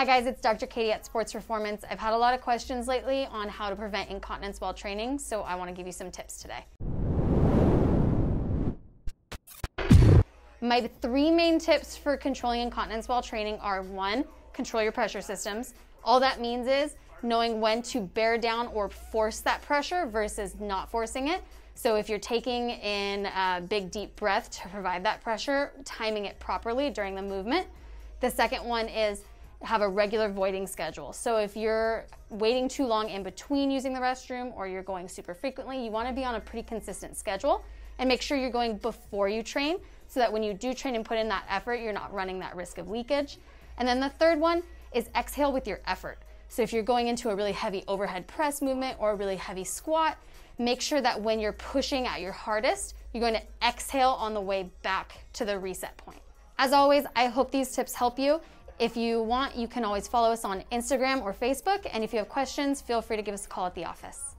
Hi guys, it's Dr. Katie at Sports Performance. I've had a lot of questions lately on how to prevent incontinence while training, so I want to give you some tips today. My three main tips for controlling incontinence while training are: 1, control your pressure systems. All that means is knowing when to bear down or force that pressure versus not forcing it. So if you're taking in a big deep breath to provide that pressure, timing it properly during the movement. The second one is have a regular voiding schedule. So if you're waiting too long in between using the restroom or you're going super frequently, you want to be on a pretty consistent schedule and make sure you're going before you train so that when you do train and put in that effort, you're not running that risk of leakage. And then the third one is exhale with your effort. So if you're going into a really heavy overhead press movement or a really heavy squat, make sure that when you're pushing at your hardest, you're going to exhale on the way back to the reset point. As always, I hope these tips help you. If you want, you can always follow us on Instagram or Facebook, and if you have questions, feel free to give us a call at the office.